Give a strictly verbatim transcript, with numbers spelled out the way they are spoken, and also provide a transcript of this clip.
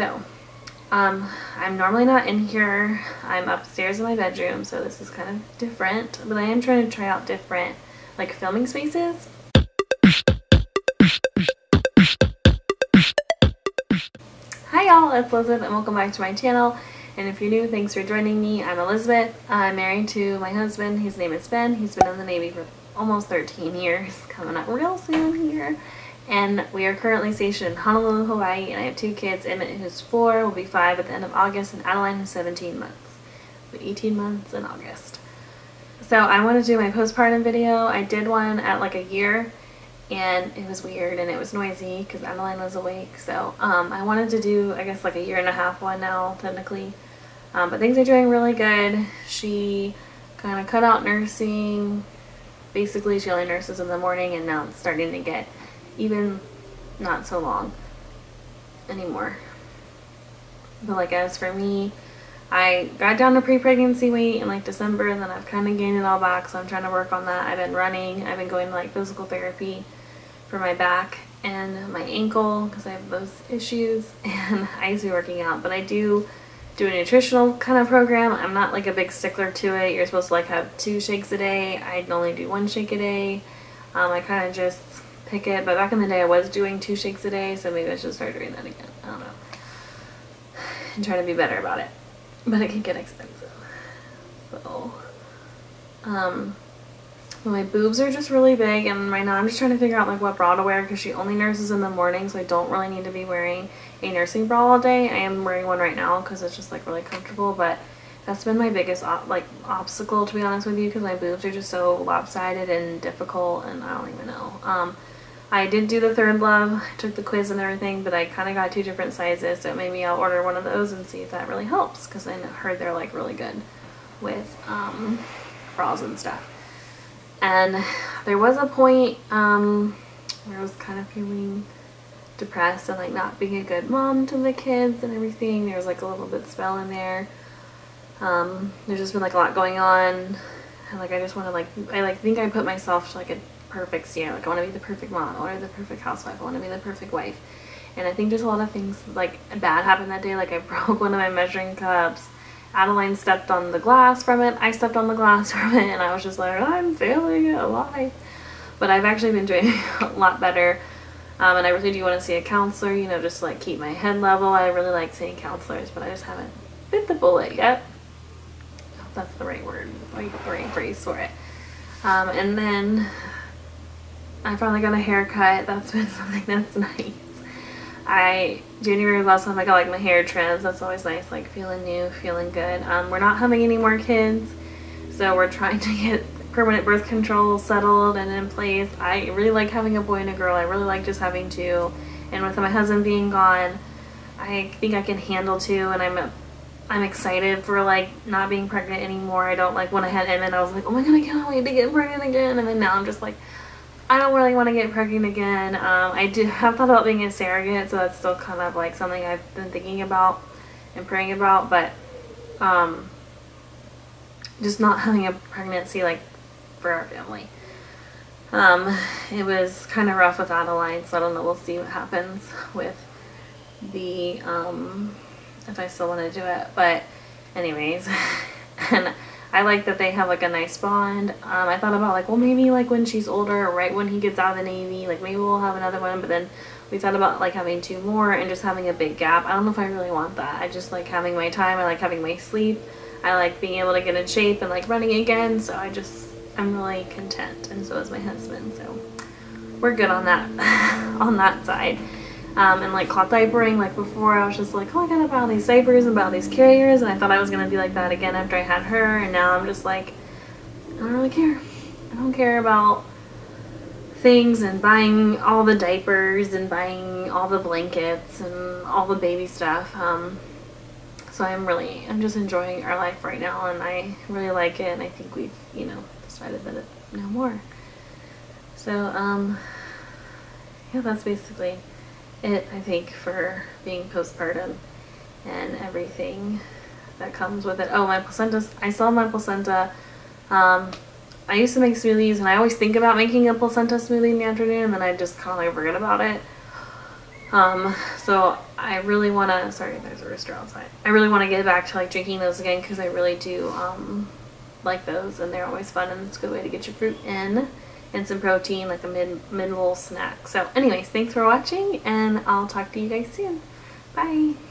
So, um, I'm normally not in here. I'm upstairs in my bedroom, so this is kind of different. But I am trying to try out different, like, filming spaces. Hi y'all, it's Elizabeth and welcome back to my channel. And if you're new, thanks for joining me. I'm Elizabeth. I'm married to my husband. His name is Ben. He's been in the Navy for almost thirteen years, coming up real soon here. And we are currently stationed in Honolulu, Hawaii, and I have two kids, Emmett, who's four, will be five at the end of August, and Adeline, who's seventeen months. But eighteen months in August. So I want to do my postpartum video. I did one at like a year, and it was weird, and it was noisy because Adeline was awake. So um, I wanted to do, I guess, like a year and a half one now, technically. Um, but things are doing really good. She kind of cut out nursing. Basically, she only nurses in the morning, and now it's starting to get even not so long anymore. But like as for me, I got down to pre-pregnancy weight in like December, and then I've kind of gained it all back, so I'm trying to work on that. I've been running, I've been going to like physical therapy for my back and my ankle because I have those issues, and I used to be working out, but I do do a nutritional kind of program. I'm not like a big stickler to it. You're supposed to like have two shakes a day. I only do one shake a day. Um, I kind of just pick it, but back in the day I was doing two shakes a day, so maybe I should start doing that again. I don't know. And try to be better about it. But it can get expensive. So, um, my boobs are just really big, and right now I'm just trying to figure out like what bra to wear because she only nurses in the morning, so I don't really need to be wearing a nursing bra all day. I am wearing one right now because it's just like really comfortable, but that's been my biggest op like obstacle, to be honest with you, because my boobs are just so lopsided and difficult, and I don't even know. Um, I did do the Third Love, I took the quiz and everything, but I kind of got two different sizes, so maybe I'll order one of those and see if that really helps, because I heard they're like really good with um, bras and stuff. And there was a point um, where I was kind of feeling depressed and like not being a good mom to the kids and everything. There was like a little bit spell in there. Um, there's just been like a lot going on, and like I just want to like, I like think I put myself to like a perfect standard. Like I want to be the perfect mom, I want to be the perfect housewife, I want to be the perfect wife, and I think just a lot of things like bad happened that day. Like I broke one of my measuring cups, Adeline stepped on the glass from it, I stepped on the glass from it, and I was just like, I'm failing at life. But I've actually been doing a lot better, um, and I really do want to see a counselor, you know, just to like keep my head level. I really like seeing counselors, but I just haven't bit the bullet yet. That's the right word, like the right phrase for it. Um, and then I finally got a haircut. That's been something that's nice. I, January was last time I got like my hair trimmed. That's always nice, like feeling new, feeling good. Um, we're not having any more kids, so we're trying to get permanent birth control settled and in place. I really like having a boy and a girl. I really like just having two. And with my husband being gone, I think I can handle two, and I'm a I'm excited for like not being pregnant anymore. I don't like when I had him, and I was like, oh my god, I can't wait to get pregnant again. And then now I'm just like, I don't really want to get pregnant again. Um, I do have thought about being a surrogate, so that's still kind of like something I've been thinking about and praying about. But um, just not having a pregnancy like for our family. Um, it was kind of rough with Adeline, so I don't know. We'll see what happens with the. Um, if I still want to do it, but anyways. And I like that they have like a nice bond. um I thought about like, well, maybe like when she's older, right when he gets out of the Navy, like maybe we'll have another one. But then we thought about like having two more and just having a big gap. I don't know if I really want that. I just like having my time, I like having my sleep, I like being able to get in shape and like running again. So I just, I'm really content, and so is my husband, so we're good on that on that side. Um, and like cloth diapering, like before I was just like, oh, I gotta buy all these diapers and buy all these carriers, and I thought I was gonna be like that again after I had her, and now I'm just like, I don't really care. I don't care about things and buying all the diapers and buying all the blankets and all the baby stuff. Um, so I'm really, I'm just enjoying our life right now, and I really like it, and I think we've, you know, decided that it's no more. So, um, yeah, that's basically it, I think, for being postpartum and everything that comes with it. Oh, my placenta, I saw my placenta. um, I used to make smoothies, and I always think about making a placenta smoothie in the afternoon, and then I just kind of like forget about it, Um, so I really want to, sorry, there's a rooster outside. I really want to get back to like drinking those again, because I really do um, like those, and they're always fun, and it's a good way to get your fruit in and some protein, like a mid mid-roll snack. So anyways, thanks for watching, and I'll talk to you guys soon. Bye!